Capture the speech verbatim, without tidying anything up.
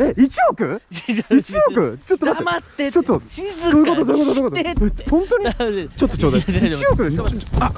え、いちおく ?いちおくちょっと待って、ちょっと、どういうことどういうことどういうこと、本当にちょっとちょうだい。いちおく、あっ